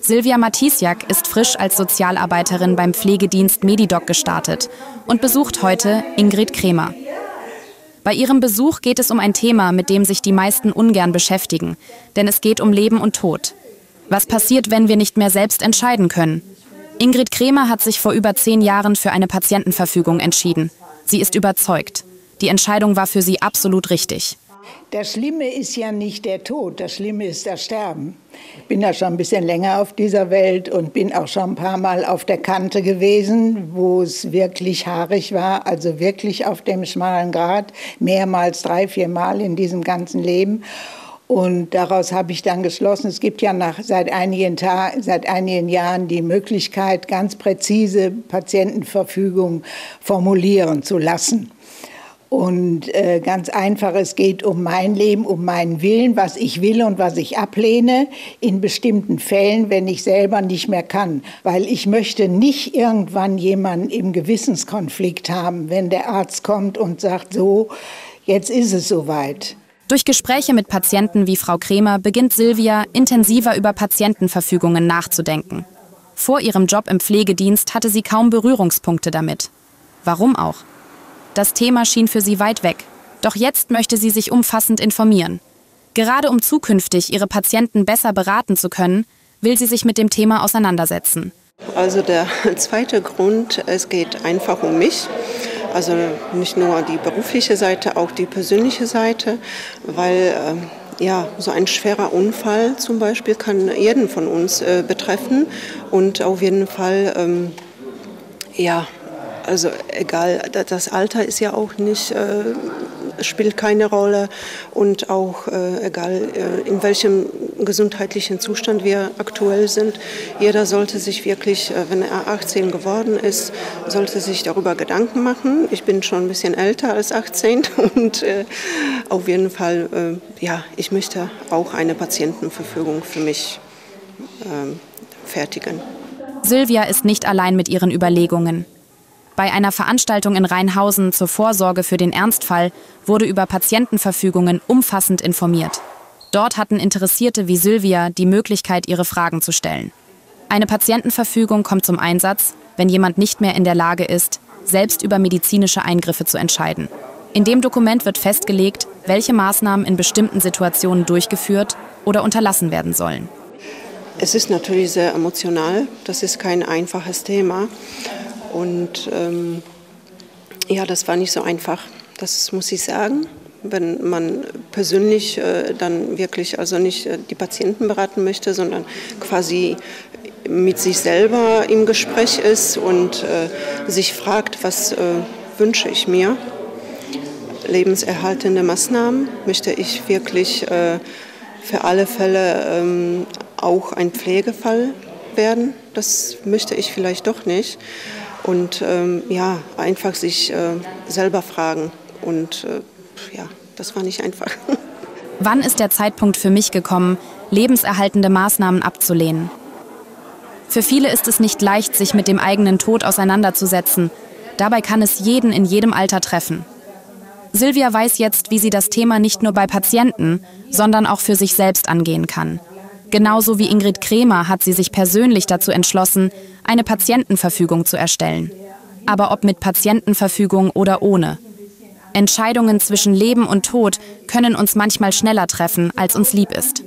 Sylwia Matysiak ist frisch als Sozialarbeiterin beim Pflegedienst Medidoc gestartet und besucht heute Ingrid Krämer. Bei ihrem Besuch geht es um ein Thema, mit dem sich die meisten ungern beschäftigen, denn es geht um Leben und Tod. Was passiert, wenn wir nicht mehr selbst entscheiden können? Ingrid Krämer hat sich vor über 10 Jahren für eine Patientenverfügung entschieden. Sie ist überzeugt. Die Entscheidung war für sie absolut richtig. Das Schlimme ist ja nicht der Tod, das Schlimme ist das Sterben. Ich bin ja schon ein bisschen länger auf dieser Welt und bin auch schon ein paar Mal auf der Kante gewesen, wo es wirklich haarig war, also wirklich auf dem schmalen Grat, mehrmals 3-4 Mal in diesem ganzen Leben. Und daraus habe ich dann geschlossen, es gibt ja seit einigen Jahren die Möglichkeit, ganz präzise Patientenverfügung formulieren zu lassen. Und ganz einfach, es geht um mein Leben, um meinen Willen, was ich will und was ich ablehne, in bestimmten Fällen, wenn ich selber nicht mehr kann. Weil ich möchte nicht irgendwann jemanden im Gewissenskonflikt haben, wenn der Arzt kommt und sagt, so, jetzt ist es soweit. Durch Gespräche mit Patienten wie Frau Krämer beginnt Sylwia, intensiver über Patientenverfügungen nachzudenken. Vor ihrem Job im Pflegedienst hatte sie kaum Berührungspunkte damit. Warum auch? Das Thema schien für sie weit weg. Doch jetzt möchte sie sich umfassend informieren. Gerade um zukünftig ihre Patienten besser beraten zu können, will sie sich mit dem Thema auseinandersetzen. Also der zweite Grund, es geht einfach um mich. Also nicht nur die berufliche Seite, auch die persönliche Seite, weil ja, so ein schwerer Unfall zum Beispiel kann jeden von uns betreffen und auf jeden Fall, ja, also egal, das Alter ist ja auch nicht, spielt keine Rolle und auch egal in welchem gesundheitlichen Zustand wir aktuell sind. Jeder sollte sich wirklich, wenn er 18 geworden ist, sollte sich darüber Gedanken machen. Ich bin schon ein bisschen älter als 18 und auf jeden Fall, ja, ich möchte auch eine Patientenverfügung für mich fertigen. Sylwia ist nicht allein mit ihren Überlegungen. Bei einer Veranstaltung in Rheinhausen zur Vorsorge für den Ernstfall wurde über Patientenverfügungen umfassend informiert. Dort hatten Interessierte wie Sylwia die Möglichkeit, ihre Fragen zu stellen. Eine Patientenverfügung kommt zum Einsatz, wenn jemand nicht mehr in der Lage ist, selbst über medizinische Eingriffe zu entscheiden. In dem Dokument wird festgelegt, welche Maßnahmen in bestimmten Situationen durchgeführt oder unterlassen werden sollen. Es ist natürlich sehr emotional, das ist kein einfaches Thema. Und ja, das war nicht so einfach, das muss ich sagen. Wenn man persönlich dann wirklich also nicht die Patienten beraten möchte, sondern quasi mit sich selber im Gespräch ist und sich fragt, was wünsche ich mir? Lebenserhaltende Maßnahmen möchte ich wirklich für alle Fälle auch ein Pflegefall werden? Das möchte ich vielleicht doch nicht. Und ja, einfach sich selber fragen. Und ja, das war nicht einfach. Wann ist der Zeitpunkt für mich gekommen, lebenserhaltende Maßnahmen abzulehnen? Für viele ist es nicht leicht, sich mit dem eigenen Tod auseinanderzusetzen. Dabei kann es jeden in jedem Alter treffen. Sylwia weiß jetzt, wie sie das Thema nicht nur bei Patienten, sondern auch für sich selbst angehen kann. Genauso wie Ingrid Krämer hat sie sich persönlich dazu entschlossen, eine Patientenverfügung zu erstellen. Aber ob mit Patientenverfügung oder ohne. Entscheidungen zwischen Leben und Tod können uns manchmal schneller treffen, als uns lieb ist.